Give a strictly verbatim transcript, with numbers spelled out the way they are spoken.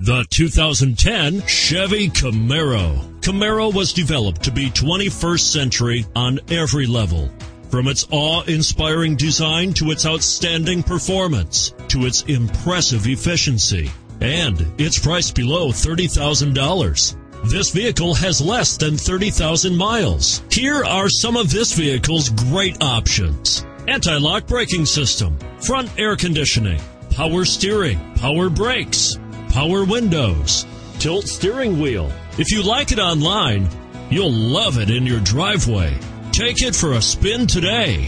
The two thousand ten Chevy Camaro. Camaro was developed to be twenty-first century on every level. From its awe-inspiring design to its outstanding performance, to its impressive efficiency, and it's priced below thirty thousand dollars. This vehicle has less than thirty thousand miles. Here are some of this vehicle's great options: anti-lock braking system, front air conditioning, power steering, power brakes, power windows, tilt steering wheel. If you like it online, you'll love it in your driveway. Take it for a spin today.